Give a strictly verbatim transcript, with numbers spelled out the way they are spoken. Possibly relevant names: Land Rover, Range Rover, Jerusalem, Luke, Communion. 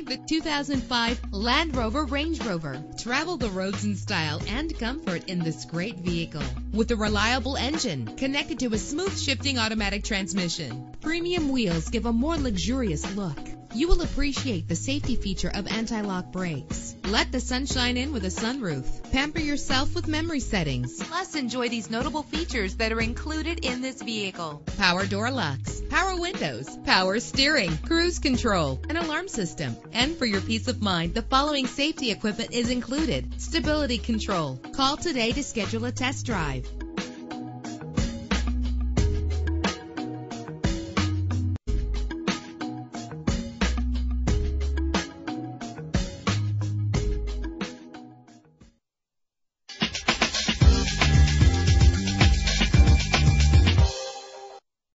Enjoy the two thousand five Land Rover Range Rover. Travel the roads in style and comfort in this great vehicle. With a reliable engine connected to a smooth shifting automatic transmission, premium wheels give a more luxurious look. You will appreciate the safety feature of anti-lock brakes. Let the sunshine in with a sunroof. Pamper yourself with memory settings. Plus, enjoy these notable features that are included in this vehicle: power door locks, power windows, power steering, cruise control, an alarm system. And for your peace of mind, the following safety equipment is included: stability control. Call today to schedule a test drive.